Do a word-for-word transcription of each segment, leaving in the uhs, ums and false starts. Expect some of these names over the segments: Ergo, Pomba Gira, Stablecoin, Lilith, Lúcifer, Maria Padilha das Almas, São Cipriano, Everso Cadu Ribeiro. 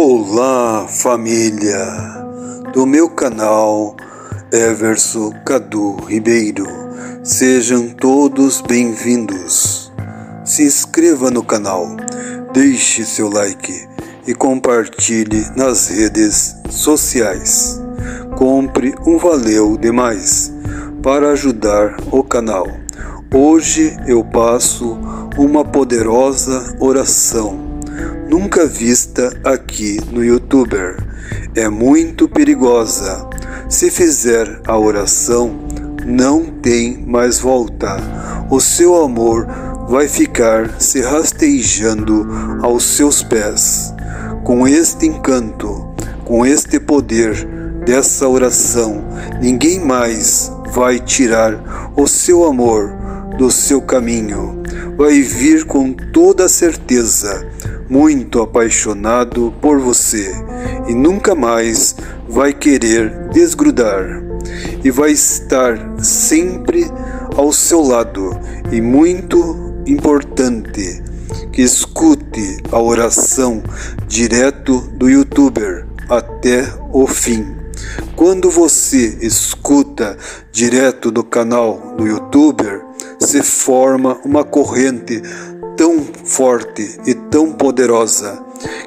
Olá, família do meu canal Everso Cadu Ribeiro. Sejam todos bem-vindos. Se inscreva no canal, deixe seu like e compartilhe nas redes sociais. Compre um valeu demais para ajudar o canal. Hoje eu passo uma poderosa oração nunca vista aqui no YouTuber. É muito perigosa. Se fizer a oração, não tem mais volta. O seu amor vai ficar se rastejando aos seus pés. Com este encanto, com este poder dessa oração, ninguém mais vai tirar o seu amor do seu caminho. Vai vir com toda certeza muito apaixonado por você e nunca mais vai querer desgrudar, e vai estar sempre ao seu lado. E muito importante que escute a oração direto do YouTuber até o fim. Quando você escuta direto do canal do YouTuber, se forma uma corrente tão forte e tão poderosa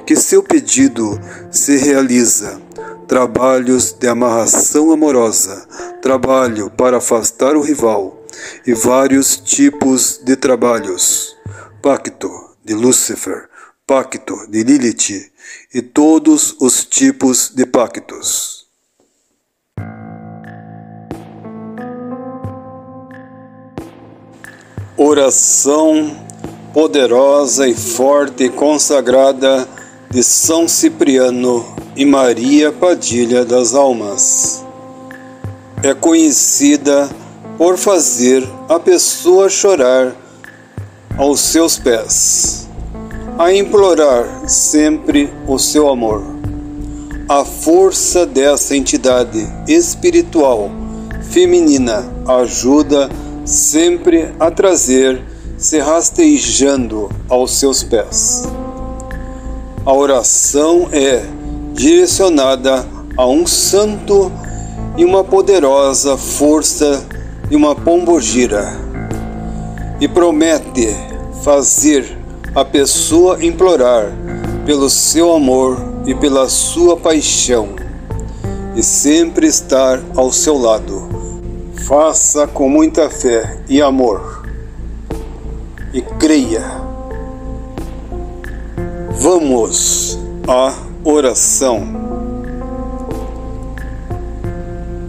que seu pedido se realiza. Trabalhos de amarração amorosa, trabalho para afastar o rival e vários tipos de trabalhos. Pacto de Lúcifer, pacto de Lilith e todos os tipos de pactos. Oração poderosa e forte e consagrada de São Cipriano e Maria Padilha das Almas. É conhecida por fazer a pessoa chorar aos seus pés, a implorar sempre o seu amor. A força dessa entidade espiritual feminina ajuda sempre a trazer, se rastejando aos seus pés. A oração é direcionada a um santo e uma poderosa força de uma pomba gira, e promete fazer a pessoa implorar pelo seu amor e pela sua paixão, e sempre estar ao seu lado. Faça com muita fé e amor e creia. Vamos à oração.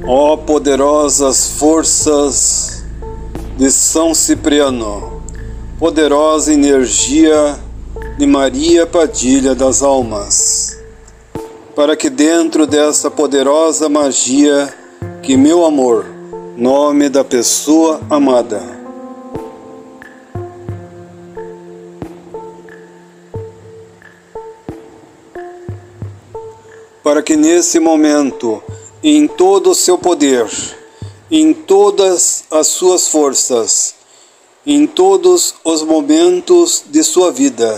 Ó poderosas forças de São Cipriano, poderosa energia de Maria Padilha das Almas, para que dentro dessa poderosa magia que meu amor, nome da pessoa amada, para que nesse momento, em todo o seu poder, em todas as suas forças, em todos os momentos de sua vida,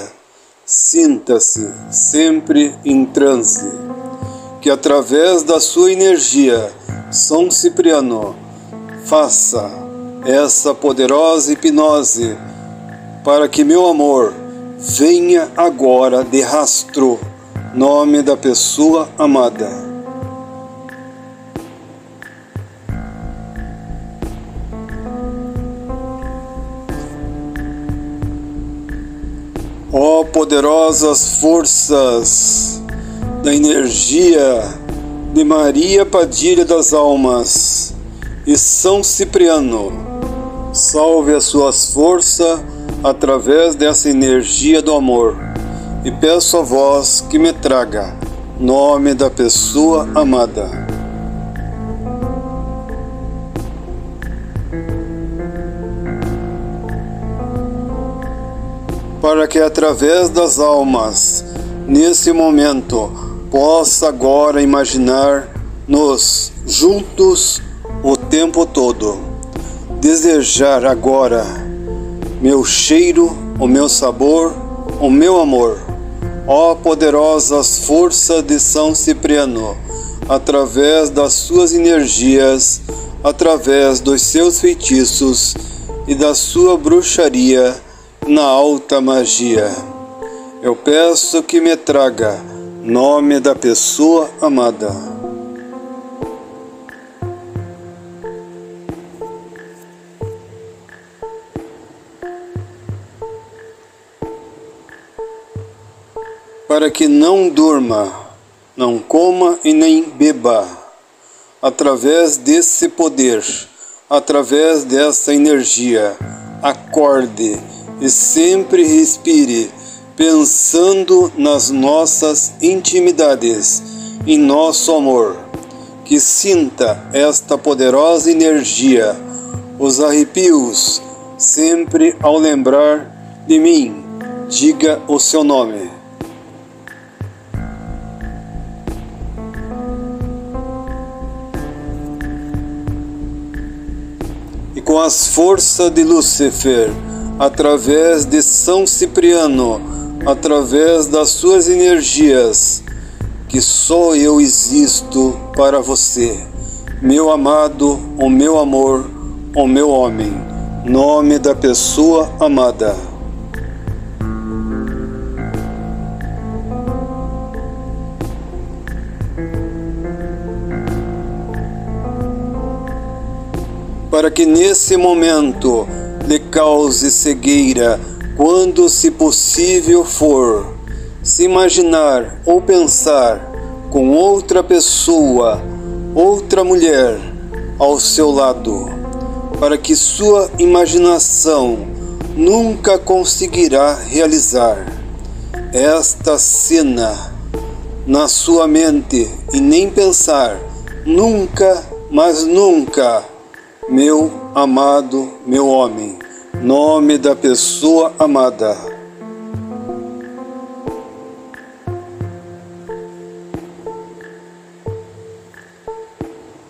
sinta-se sempre em transe, que através da sua energia, São Cipriano faça essa poderosa hipnose para que meu amor venha agora de rastro, nome da pessoa amada. Ó oh, poderosas forças da energia de Maria Padilha das Almas e São Cipriano, salve as suas forças através dessa energia do amor, e peço a vós que me traga, nome da pessoa amada. Para que através das almas, nesse momento, possa agora imaginar-nos juntos o tempo todo, desejar agora meu cheiro, o meu sabor, o meu amor, ó poderosas forças de São Cipriano, através das suas energias, através dos seus feitiços e da sua bruxaria na alta magia, eu peço que me traga nome da pessoa amada. Para que não durma, não coma e nem beba, através desse poder, através dessa energia, acorde e sempre respire, pensando nas nossas intimidades, em nosso amor. Que sinta esta poderosa energia, os arrepios, sempre ao lembrar de mim, diga o seu nome. E com as forças de Lúcifer, através de São Cipriano, através das suas energias, que só eu existo para você, meu amado, o meu amor, o meu homem, nome da pessoa amada. Para que nesse momento lhe cause cegueira, quando se possível for, se imaginar ou pensar com outra pessoa, outra mulher ao seu lado, para que sua imaginação nunca conseguirá realizar esta cena na sua mente e nem pensar nunca, mas nunca, meu amado, meu homem, nome da pessoa amada.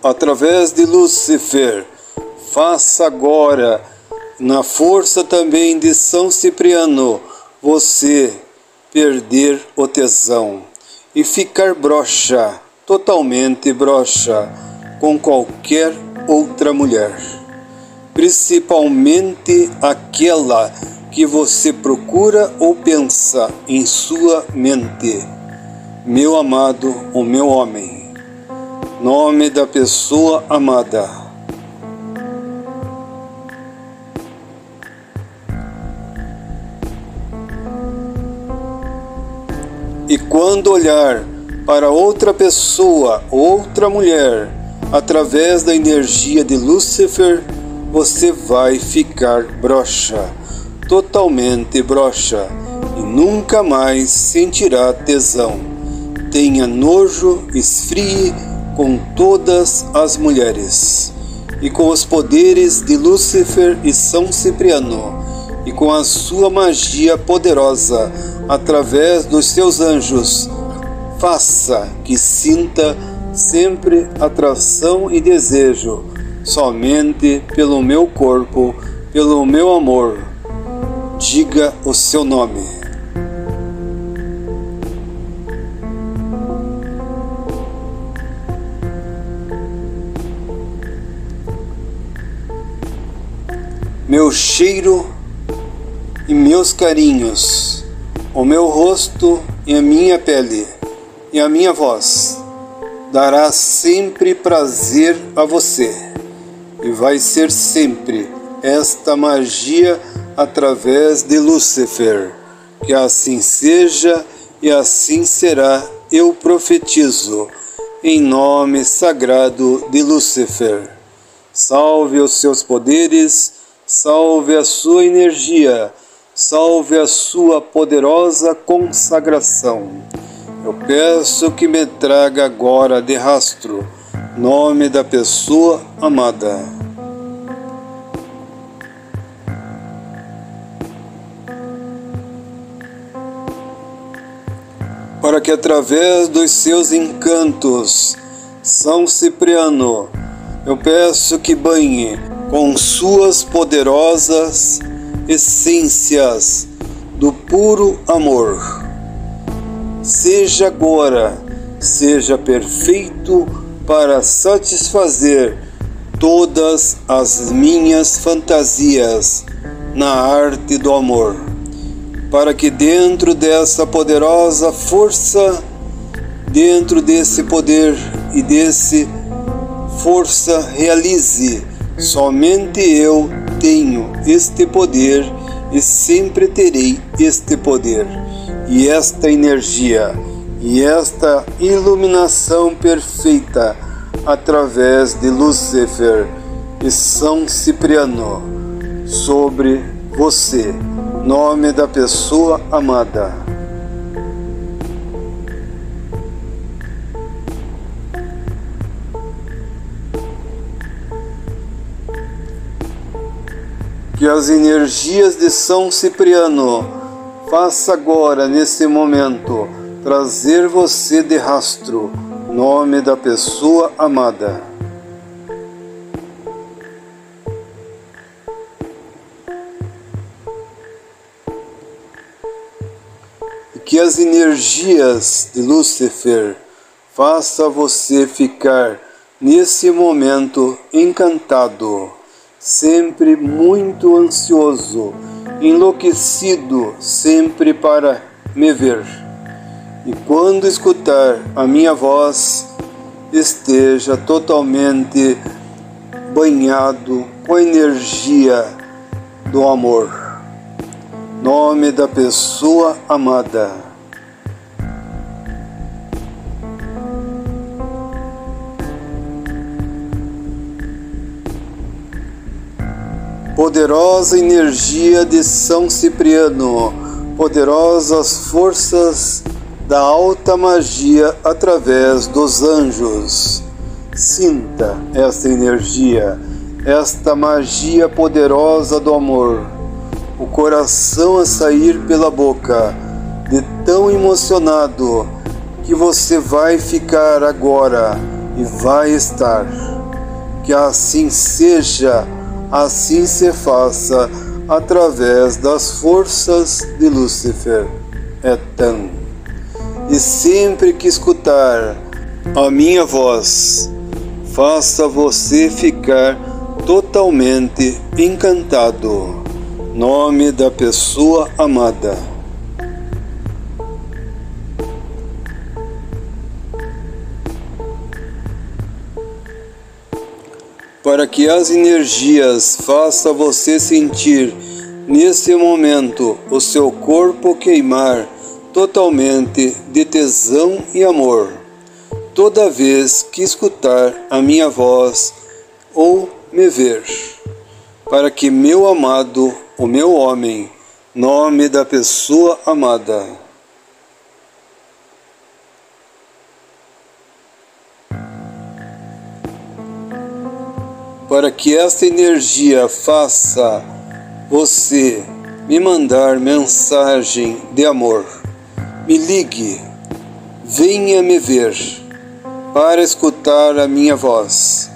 Através de Lúcifer, faça agora, na força também de São Cipriano, você perder o tesão e ficar broxa, totalmente broxa, com qualquer outra mulher, principalmente aquela que você procura ou pensa em sua mente, meu amado, o meu homem, nome da pessoa amada. E quando olhar para outra pessoa, outra mulher, através da energia de Lúcifer, você vai ficar broxa, totalmente broxa, e nunca mais sentirá tesão. Tenha nojo, esfrie com todas as mulheres, e com os poderes de Lúcifer e São Cipriano, e com a sua magia poderosa, através dos seus anjos, faça que sinta sempre atração e desejo, somente pelo meu corpo, pelo meu amor. Diga o seu nome. Meu cheiro e meus carinhos, o meu rosto e a minha pele e a minha voz dará sempre prazer a você. E vai ser sempre esta magia através de Lúcifer. Que assim seja e assim será, eu profetizo, em nome sagrado de Lúcifer. Salve os seus poderes, salve a sua energia, salve a sua poderosa consagração. Eu peço que me traga agora de rastro, nome da pessoa amada. Para que através dos seus encantos, São Cipriano, eu peço que banhe com suas poderosas essências do puro amor, seja agora, seja perfeito para satisfazer todas as minhas fantasias na arte do amor, para que dentro dessa poderosa força, dentro desse poder e desse força realize. Somente eu tenho este poder e sempre terei este poder e esta energia e esta iluminação perfeita através de Lúcifer e São Cipriano sobre você, nome da pessoa amada. Que as energias de São Cipriano faça agora, nesse momento, trazer você de rastro, nome da pessoa amada. E que as energias de Lúcifer faça você ficar, nesse momento, encantado, sempre muito ansioso, enlouquecido, sempre para me ver. E quando escutar a minha voz, esteja totalmente banhado com a energia do amor. Nome da pessoa amada. Poderosa energia de São Cipriano, poderosas forças da alta magia através dos anjos. Sinta esta energia, esta magia poderosa do amor. O coração a sair pela boca, de tão emocionado que você vai ficar agora e vai estar. Que assim seja, assim se faça através das forças de Lúcifer. É tão. E sempre que escutar a minha voz, faça você ficar totalmente encantado. Nome da pessoa amada. Para que as energias façam você sentir, nesse momento, o seu corpo queimar totalmente de tesão e amor, toda vez que escutar a minha voz ou me ver, para que meu amado, o meu homem, nome da pessoa amada, para que esta energia faça você me mandar mensagem de amor. Me ligue, venha me ver, para escutar a minha voz.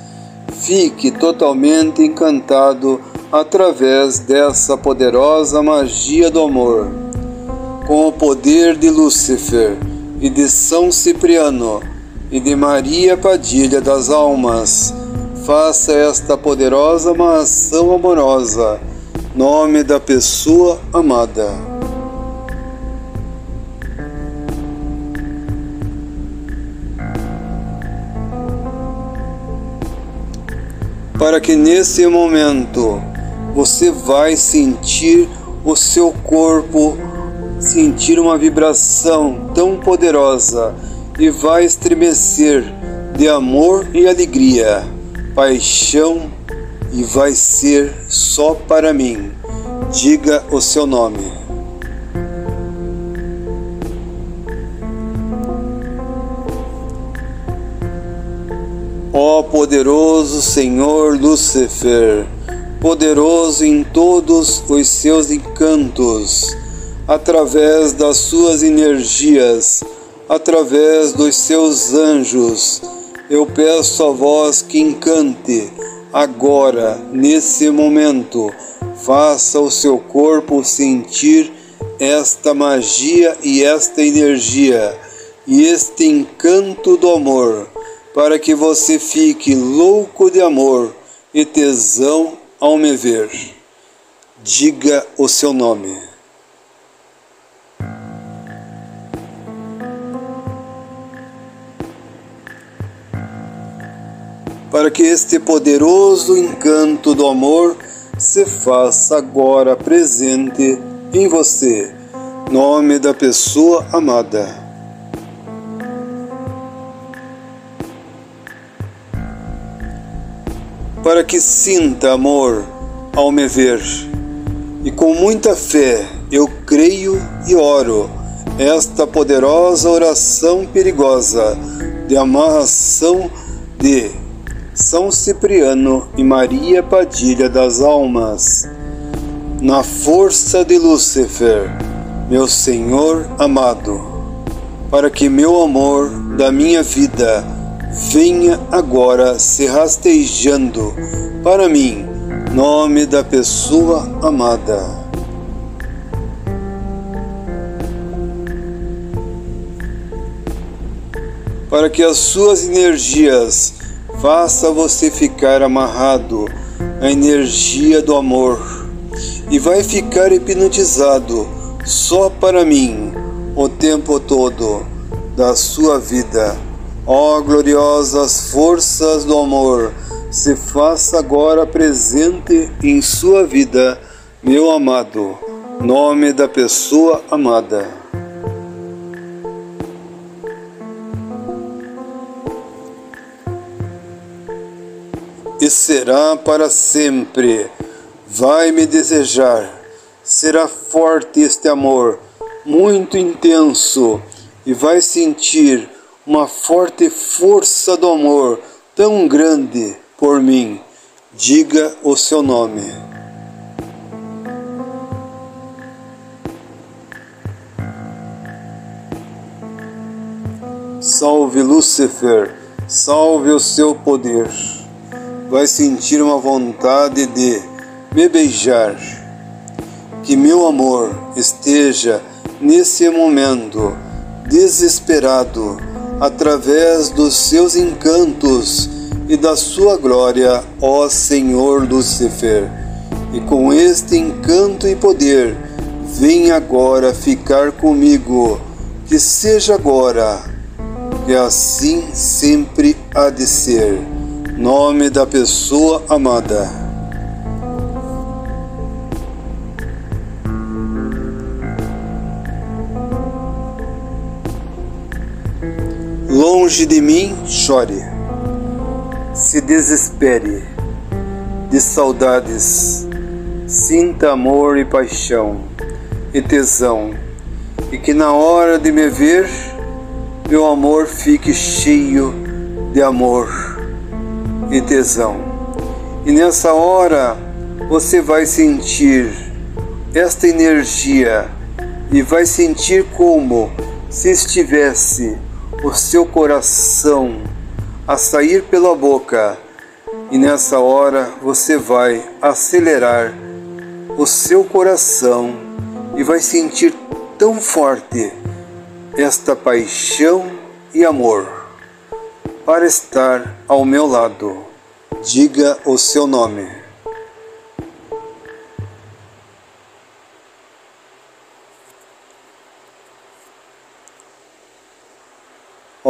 Fique totalmente encantado através dessa poderosa magia do amor. Com o poder de Lúcifer e de São Cipriano e de Maria Padilha das Almas, faça esta poderosa ação amorosa, nome da pessoa amada. Para que nesse momento você vai sentir o seu corpo, sentir uma vibração tão poderosa e vai estremecer de amor e alegria, paixão, e vai ser só para mim. Diga o seu nome. Ó poderoso Senhor Lúcifer, poderoso em todos os seus encantos, através das suas energias, através dos seus anjos, eu peço a vós que encante, agora, nesse momento, faça o seu corpo sentir esta magia e esta energia e este encanto do amor, para que você fique louco de amor e tesão ao me ver. Diga o seu nome. Para que este poderoso encanto do amor se faça agora presente em você. Nome da pessoa amada. Para que sinta amor ao me ver. E com muita fé eu creio e oro esta poderosa oração perigosa de amarração de São Cipriano e Maria Padilha das Almas, na força de Lúcifer, meu Senhor amado, para que meu amor da minha vida venha agora se rastejando para mim, nome da pessoa amada. Para que as suas energias faça você ficar amarrado à energia do amor e vai ficar hipnotizado só para mim o tempo todo da sua vida. Ó gloriosas forças do amor, se faça agora presente em sua vida, meu amado, nome da pessoa amada. E será para sempre, vai me desejar, será forte este amor, muito intenso, e vai sentir uma forte força do amor, tão grande por mim, diga o seu nome. Salve Lúcifer, salve o seu poder. Vai sentir uma vontade de me beijar. Que meu amor esteja nesse momento desesperado através dos seus encantos e da sua glória, ó Senhor Lúcifer. E com este encanto e poder, vem agora ficar comigo, que seja agora, que assim sempre há de ser. Nome da pessoa amada. Longe de mim, chore, se desespere de saudades, sinta amor e paixão e tesão, e que na hora de me ver, meu amor fique cheio de amor e tesão. E nessa hora você vai sentir esta energia e vai sentir como se estivesse o seu coração a sair pela boca, e nessa hora você vai acelerar o seu coração e vai sentir tão forte esta paixão e amor para estar ao meu lado. Diga o seu nome.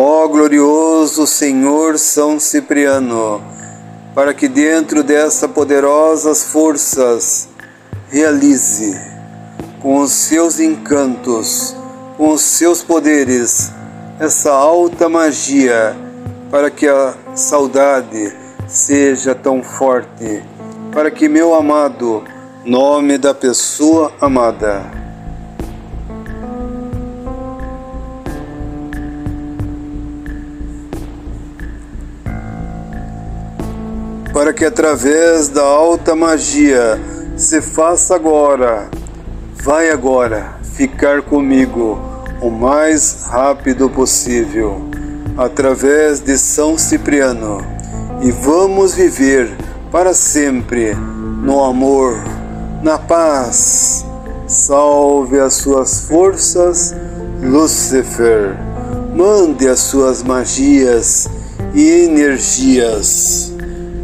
Ó glorioso Senhor São Cipriano, para que dentro dessas poderosas forças realize com os seus encantos, com os seus poderes, essa alta magia, para que a saudade seja tão forte, para que meu amado, nome da pessoa amada. Para que através da alta magia se faça agora, vai agora ficar comigo o mais rápido possível, através de São Cipriano, e vamos viver para sempre no amor, na paz, Salve as suas forças, Lúcifer. Mande as suas magias e energias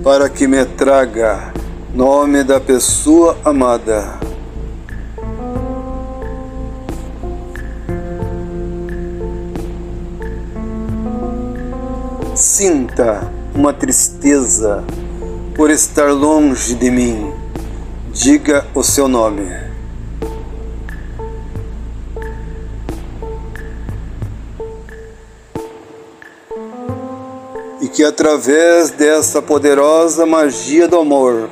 para que me traga nome da pessoa amada. Sinta uma tristeza por estar longe de mim. Diga o seu nome. E que através dessa poderosa magia do amor,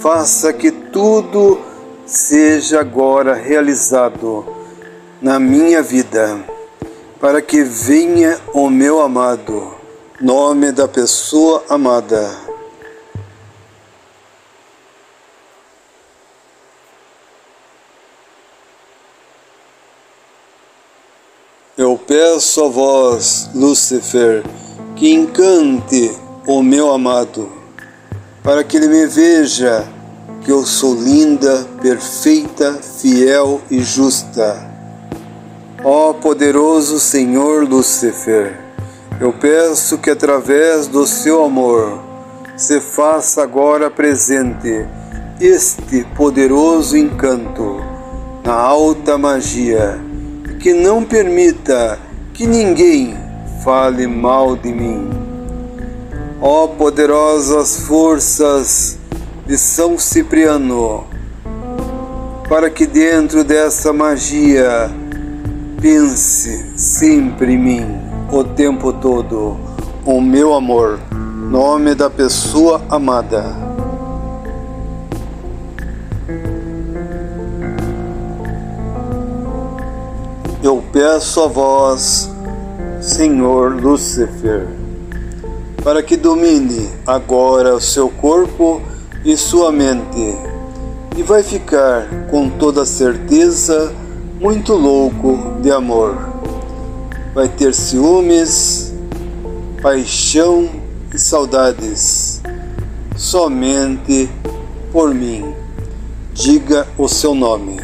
faça que tudo seja agora realizado na minha vida, para que venha o meu amado. Nome da pessoa amada. Eu peço a vós, Lúcifer, que encante o meu amado, para que ele me veja que eu sou linda, perfeita, fiel e justa. Ó poderoso Senhor Lúcifer, eu peço que através do seu amor se faça agora presente este poderoso encanto na alta magia, que não permita que ninguém fale mal de mim. Ó poderosas forças de São Cipriano, para que dentro dessa magia pense sempre em mim o tempo todo, o meu amor, nome da pessoa amada. Eu peço a vós, Senhor Lúcifer, para que domine agora o seu corpo e sua mente, e vai ficar com toda certeza muito louco de amor. Vai ter ciúmes, paixão e saudades, somente por mim. Diga o seu nome.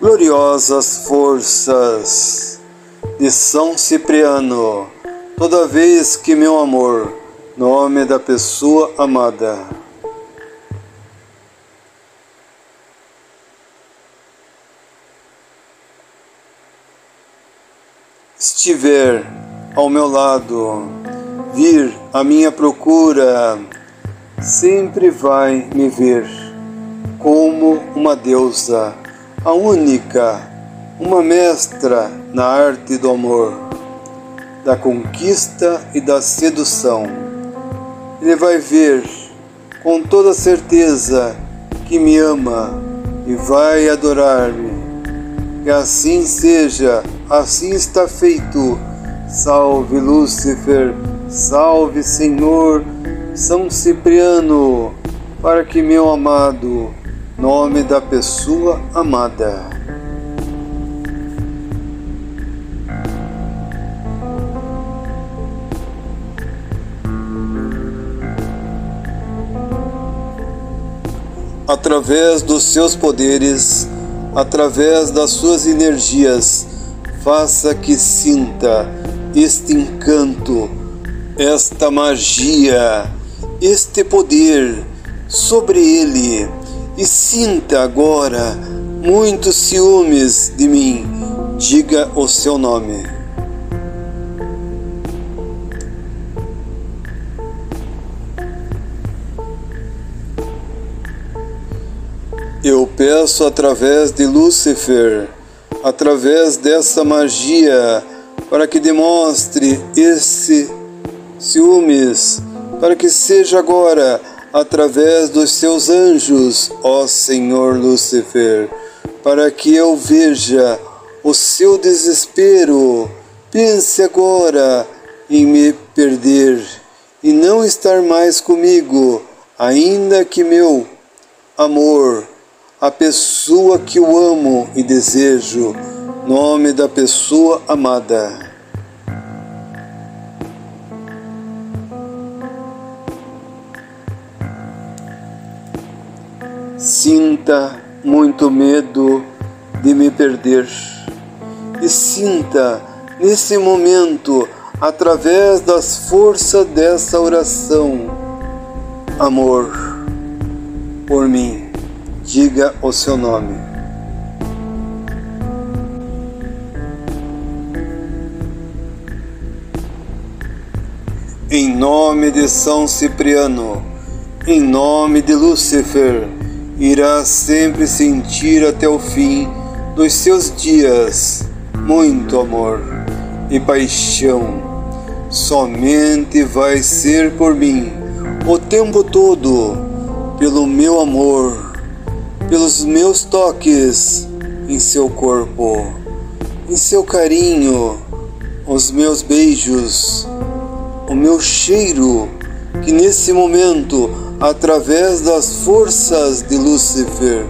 Gloriosas forças de São Cipriano, toda vez que meu amor, nome da pessoa amada, estiver ao meu lado, vir à minha procura, sempre vai me ver como uma deusa, a única, uma mestra na arte do amor, da conquista e da sedução. Ele vai ver com toda certeza que me ama e vai adorar-me. Que assim seja, assim está feito. Salve Lúcifer, salve Senhor São Cipriano, para que meu amado, nome da pessoa amada. Através dos seus poderes, através das suas energias, faça que sinta este encanto, esta magia, este poder sobre ele, e sinta agora muitos ciúmes de mim. Diga o seu nome. Eu peço através de Lúcifer, através dessa magia, para que demonstre esse ciúmes, para que seja agora através dos seus anjos, ó Senhor Lúcifer, para que eu veja o seu desespero. Pense agora em me perder e não estar mais comigo, ainda que meu amor, a pessoa que eu amo e desejo, nome da pessoa amada. sinta muito medo de me perder e sinta nesse momento, através das forças dessa oração, amor por mim. Diga o seu nome. Em nome de São Cipriano, em nome de Lúcifer, irás sempre sentir até o fim dos seus dias muito amor e paixão. Somente vai ser por mim o tempo todo, pelo meu amor, pelos meus toques em seu corpo, em seu carinho, os meus beijos, o meu cheiro, que nesse momento, através das forças de Lúcifer,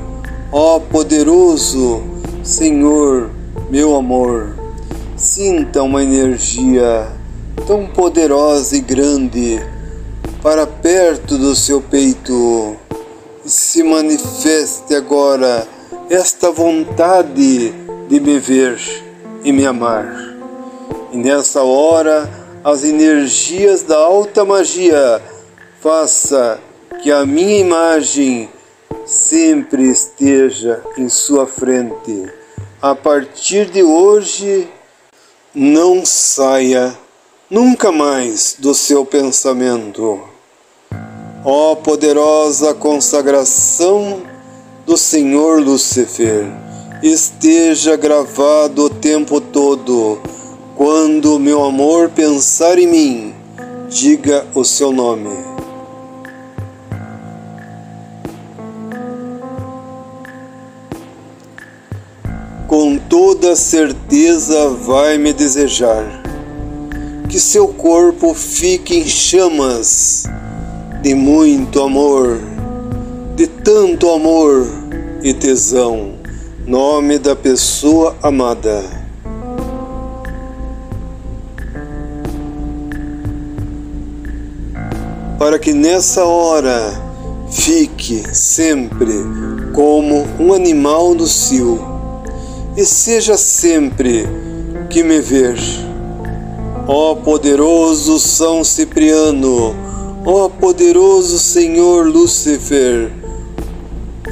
ó poderoso Senhor, meu amor, sinta uma energia tão poderosa e grande para perto do seu peito, e se manifeste agora esta vontade de me ver e me amar. E nessa hora, as energias da alta magia faça que a minha imagem sempre esteja em sua frente. A partir de hoje, não saia nunca mais do seu pensamento. Ó poderosa consagração do Senhor Lúcifer, esteja gravado o tempo todo. Quando meu amor pensar em mim, diga o seu nome. Com toda certeza vai me desejar, que seu corpo fique em chamas de muito amor, de tanto amor e tesão. Nome da pessoa amada. Para que nessa hora fique sempre como um animal dócil e seja sempre que me ver. Ó poderoso São Cipriano, ó poderoso Senhor Lúcifer,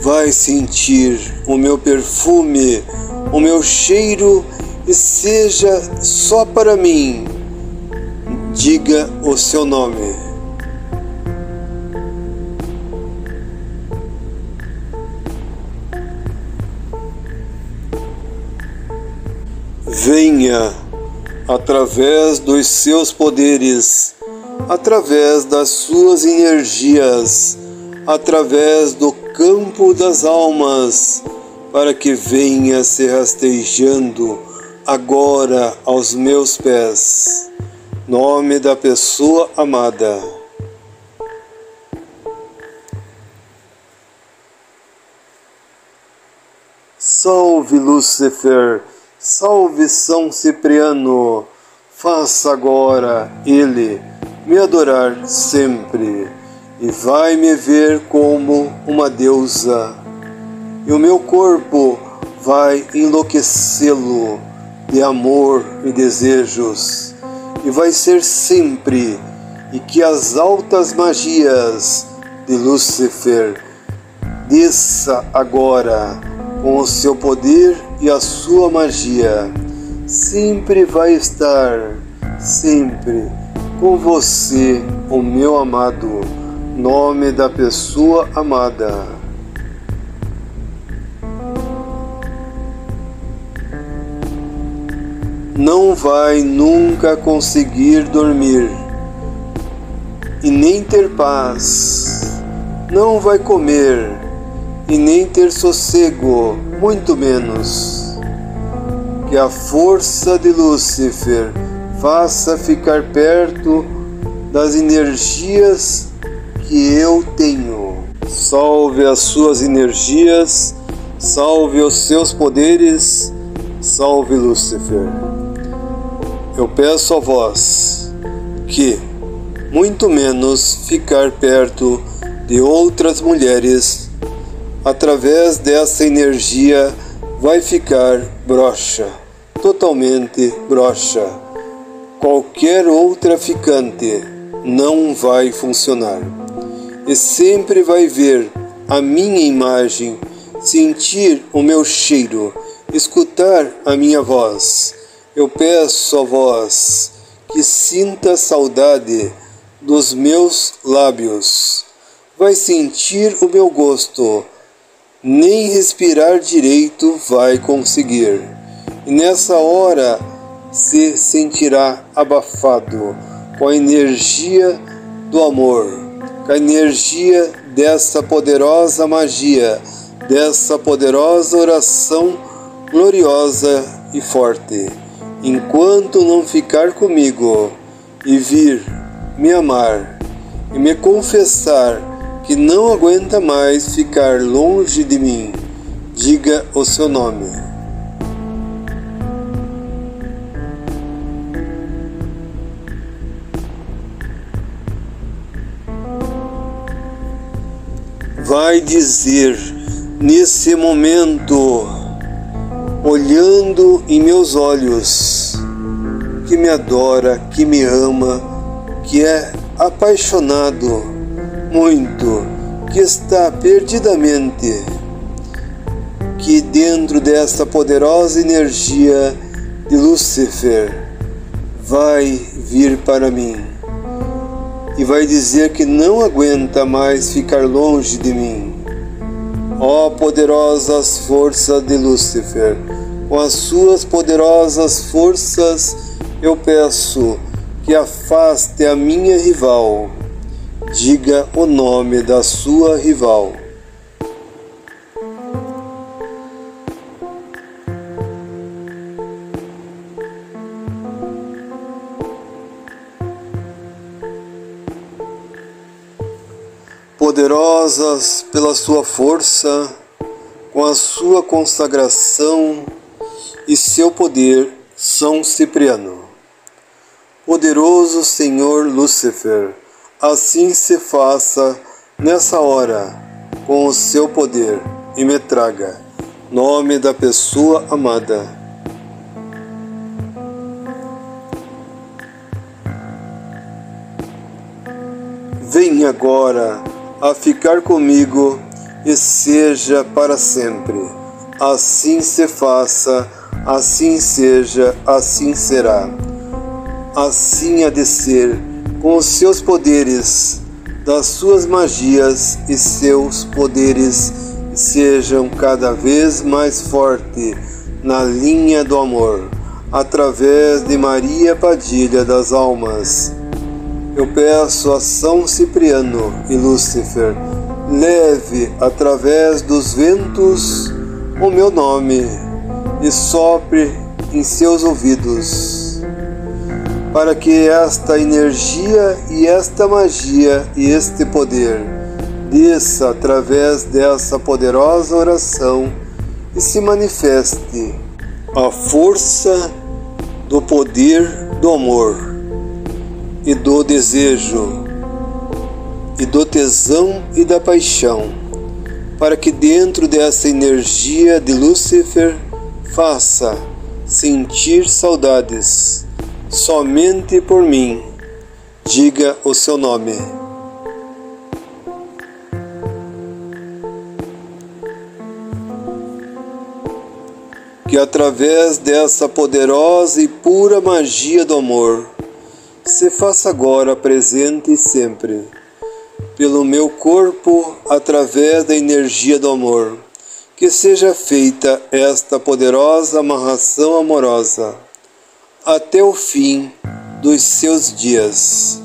vai sentir o meu perfume, o meu cheiro, e seja só para mim. Diga o seu nome. Venha, através dos seus poderes, através das suas energias, através do campo das almas, para que venha se rastejando agora aos meus pés. Nome da pessoa amada. Salve Lúcifer! Salve São Cipriano, faça agora ele me adorar sempre, e vai me ver como uma deusa, e o meu corpo vai enlouquecê-lo de amor e desejos, e vai ser sempre, e que as altas magias de Lúcifer desça agora, com o seu poder e a sua magia, sempre vai estar, sempre, com você, o meu amado. Nome da pessoa amada. Não vai nunca conseguir dormir e nem ter paz, não vai comer e nem ter sossego, muito menos. Que a força de Lúcifer faça ficar perto das energias que eu tenho. Salve as suas energias, salve os seus poderes, salve Lúcifer. Eu peço a vós que, muito menos, ficar perto de outras mulheres através dessa energia vai ficar broxa, totalmente broxa. Qualquer outra ficante não vai funcionar. E sempre vai ver a minha imagem, sentir o meu cheiro, escutar a minha voz. Eu peço a vós que sinta saudade dos meus lábios. Vai sentir o meu gosto. Nem respirar direito vai conseguir. E nessa hora se sentirá abafado com a energia do amor, com a energia dessa poderosa magia, dessa poderosa oração gloriosa e forte. Enquanto não ficar comigo e vir me amar e me confessar que não aguenta mais ficar longe de mim, diga o seu nome. Vai dizer nesse momento, olhando em meus olhos, que me adora, que me ama, que é apaixonado muito, que está perdidamente, que dentro desta poderosa energia de Lúcifer vai vir para mim e vai dizer que não aguenta mais ficar longe de mim. Ó poderosas forças de Lúcifer, com as suas poderosas forças eu peço que afaste a minha rival. Diga o nome da sua rival. Poderosas pela sua força, com a sua consagração e seu poder, São Cipriano. Poderoso Senhor Lúcifer, assim se faça nessa hora com o seu poder e me traga nome da pessoa amada. Venha agora a ficar comigo e seja para sempre. Assim se faça, assim seja, assim será. Assim há de ser, com os seus poderes, das suas magias e seus poderes sejam cada vez mais fortes na linha do amor, através de Maria Padilha das Almas. Eu peço a São Cipriano e Lúcifer, leve através dos ventos o meu nome e sopre em seus ouvidos, para que esta energia e esta magia e este poder desça através dessa poderosa oração e se manifeste a força do poder do amor e do desejo e do tesão e da paixão, para que dentro dessa energia de Lúcifer faça sentir saudades somente por mim. Diga o seu nome. Que através dessa poderosa e pura magia do amor se faça agora presente e sempre, pelo meu corpo, através da energia do amor, que seja feita esta poderosa amarração amorosa até o fim dos seus dias,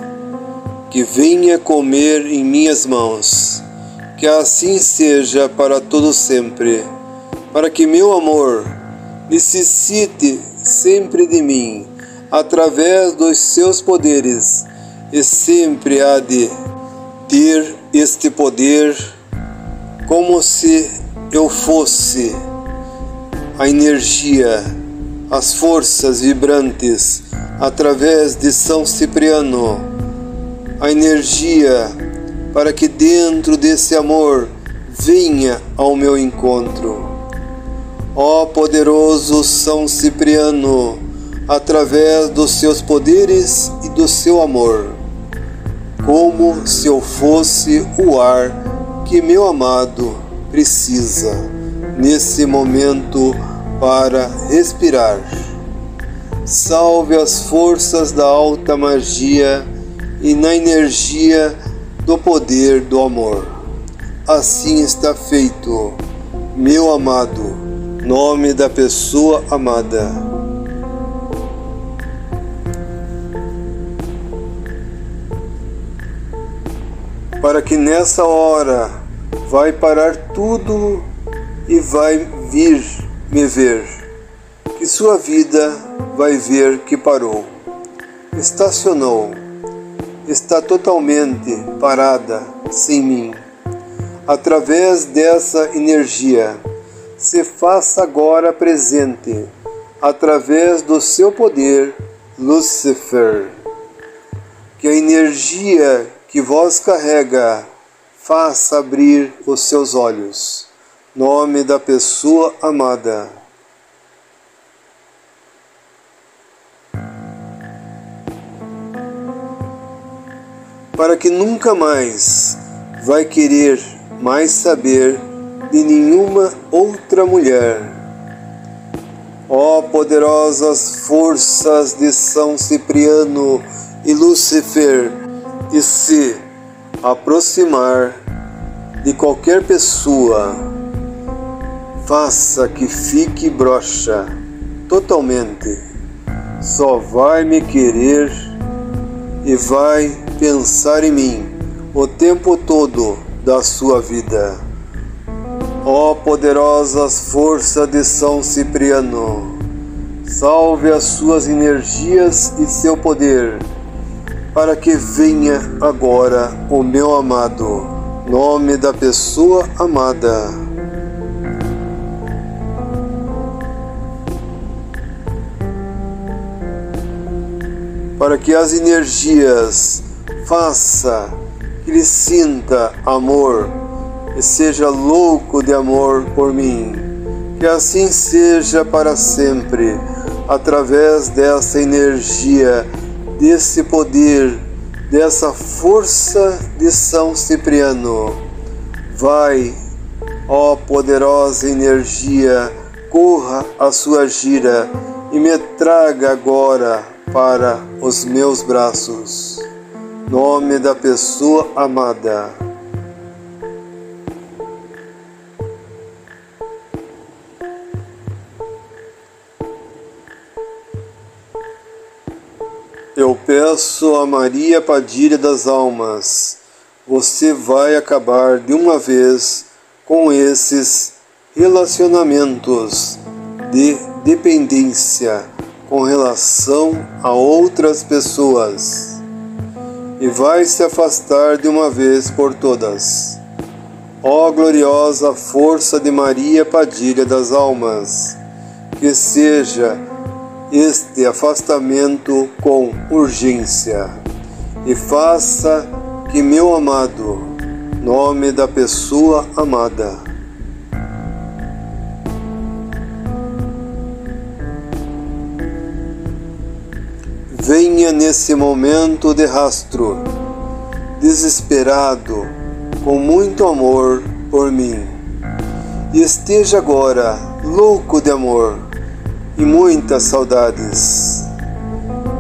que venha comer em minhas mãos, que assim seja para todo sempre, para que meu amor necessite sempre de mim, através dos seus poderes, e sempre há de ter este poder, como se eu fosse a energia, as forças vibrantes, através de São Cipriano, a energia, para que dentro desse amor vinha ao meu encontro. Ó poderoso São Cipriano, através dos seus poderes e do seu amor, como se eu fosse o ar que meu amado precisa nesse momento para respirar. Salve as forças da alta magia e na energia do poder do amor. Assim está feito, meu amado, nome da pessoa amada. Para que nessa hora vai parar tudo e vai vir me ver, que sua vida vai ver que parou, estacionou, está totalmente parada sem mim. Através dessa energia, se faça agora presente, através do seu poder, Lúcifer. Que a energia que vós carrega, faça abrir os seus olhos. Nome da pessoa amada. Para que nunca mais vai querer mais saber de nenhuma outra mulher. Ó poderosas forças de São Cipriano e Lúcifer, e se aproximar de qualquer pessoa, faça que fique broxa totalmente. Só vai me querer e vai pensar em mim o tempo todo da sua vida. Ó poderosas forças de São Cipriano, salve as suas energias e seu poder, para que venha agora o meu amado, nome da pessoa amada. Para que as energias faça que ele sinta amor e seja louco de amor por mim. Que assim seja para sempre, através dessa energia, desse poder, dessa força de São Cipriano. Vai, ó poderosa energia, corra a sua gira e me traga agora para os meus braços. Nome da pessoa amada. Eu peço a Maria Padilha das Almas, você vai acabar de uma vez com esses relacionamentos de dependência com relação a outras pessoas. E vai se afastar de uma vez por todas. Ó gloriosa força de Maria Padilha das Almas, que seja este afastamento com urgência, e faça que meu amado, nome da pessoa amada, venha nesse momento de rastro, desesperado, com muito amor por mim. E esteja agora louco de amor e muitas saudades,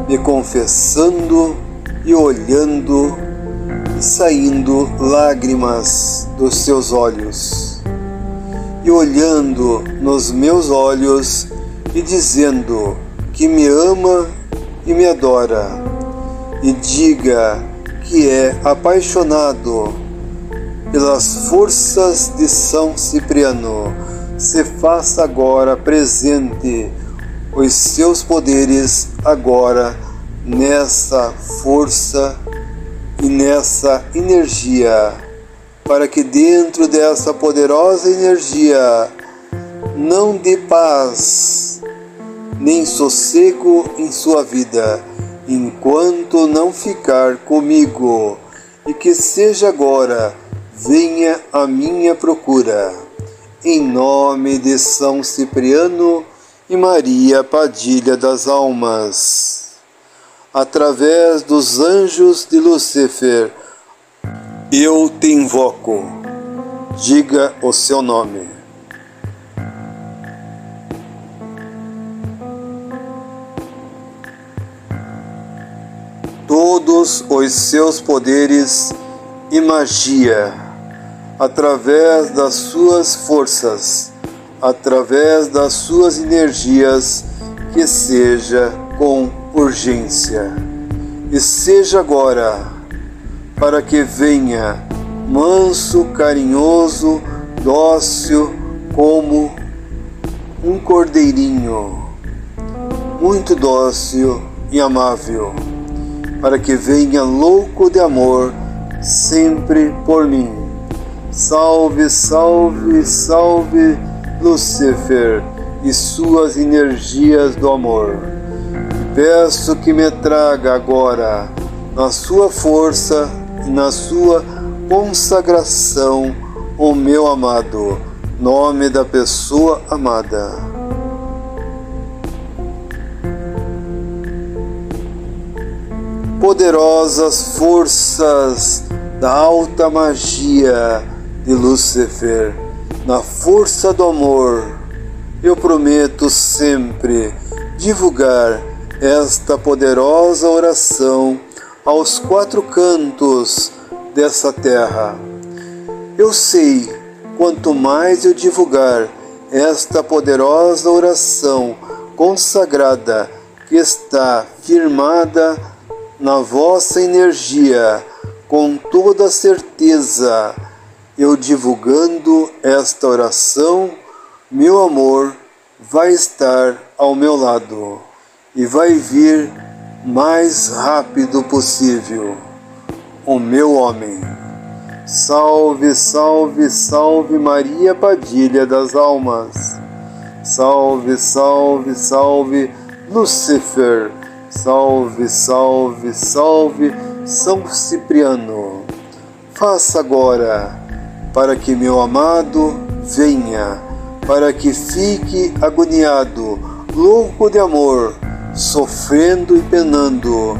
me confessando e olhando e saindo lágrimas dos seus olhos. E olhando nos meus olhos e dizendo que me ama e me adora, e diga que é apaixonado pelas forças de São Cipriano. Se faça agora presente os seus poderes agora nessa força e nessa energia, para que dentro dessa poderosa energia não dê paz nem sossego em sua vida, enquanto não ficar comigo, e que seja agora venha à minha procura. Em nome de São Cipriano e Maria Padilha das Almas, através dos anjos de Lúcifer, eu te invoco. Diga o seu nome. Todos os seus poderes e magia, através das suas forças, através das suas energias, que seja com urgência. E seja agora, para que venha manso, carinhoso, dócil, como um cordeirinho, muito dócil e amável, para que venha louco de amor, sempre por mim. Salve, salve, salve Lúcifer e suas energias do amor. Peço que me traga agora, na sua força e na sua consagração, o meu amado, nome da pessoa amada. Poderosas forças da alta magia de Lúcifer, na força do amor, eu prometo sempre divulgar esta poderosa oração aos quatro cantos dessa terra. Eu sei, quanto mais eu divulgar esta poderosa oração consagrada, que está firmada na vossa energia, com toda certeza, eu divulgando esta oração, meu amor vai estar ao meu lado e vai vir mais rápido possível, o meu homem. Salve, salve, salve Maria Padilha das Almas. Salve, salve, salve Lúcifer. Salve, salve, salve São Cipriano. Faça agora, para que meu amado venha, para que fique agoniado, louco de amor, sofrendo e penando,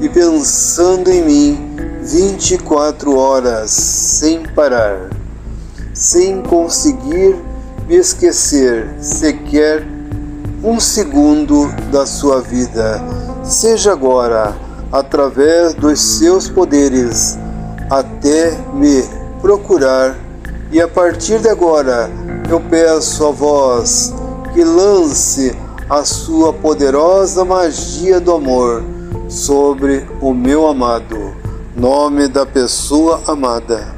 e pensando em mim vinte e quatro horas, sem parar, sem conseguir me esquecer sequer um segundo da sua vida. Seja agora, através dos seus poderes, até me procurar, e a partir de agora eu peço a vós que lance a sua poderosa magia do amor sobre o meu amado, nome da pessoa amada.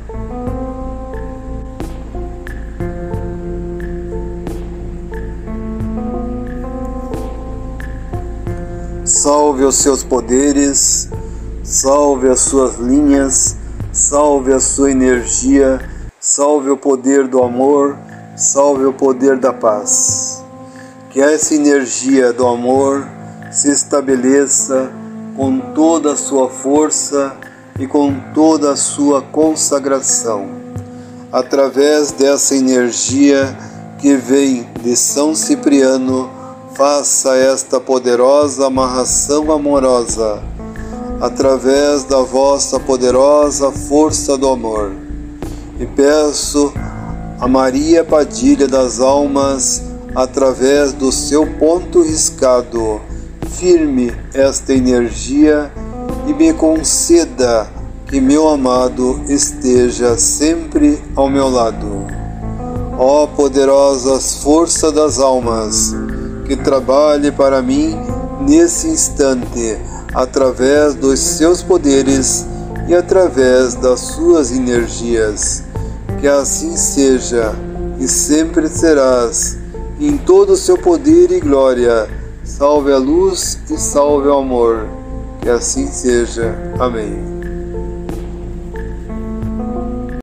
Salve os seus poderes, salve as suas linhas, salve a sua energia, salve o poder do amor, salve o poder da paz. Que essa energia do amor se estabeleça com toda a sua força e com toda a sua consagração, através dessa energia que vem de São Cipriano. Faça esta poderosa amarração amorosa, através da vossa poderosa força do amor. E peço a Maria Padilha das Almas, através do seu ponto riscado, firme esta energia e me conceda que meu amado esteja sempre ao meu lado. Ó poderosas forças das almas, que trabalhe para mim nesse instante, através dos seus poderes e através das suas energias. Que assim seja e sempre serás, em todo o seu poder e glória. Salve a luz e salve o amor. Que assim seja. Amém.